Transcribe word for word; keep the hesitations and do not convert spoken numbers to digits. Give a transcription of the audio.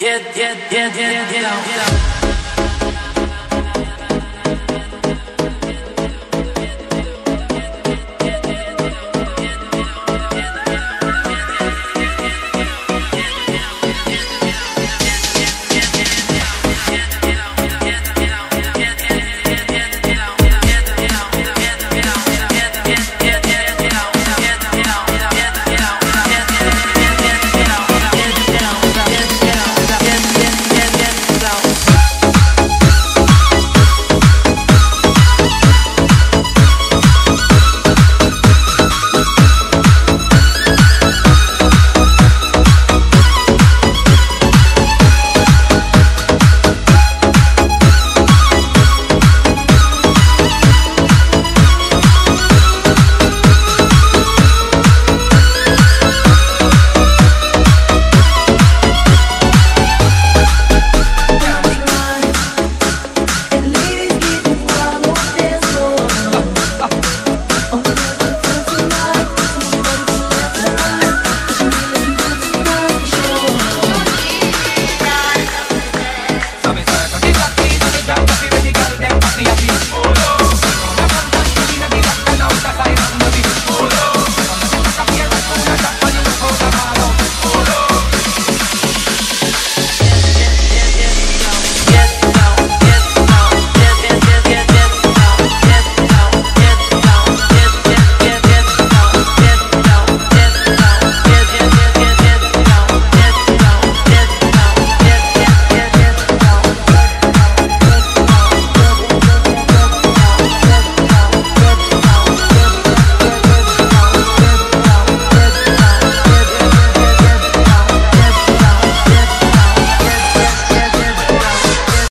Get, get, get, get, get out, get out.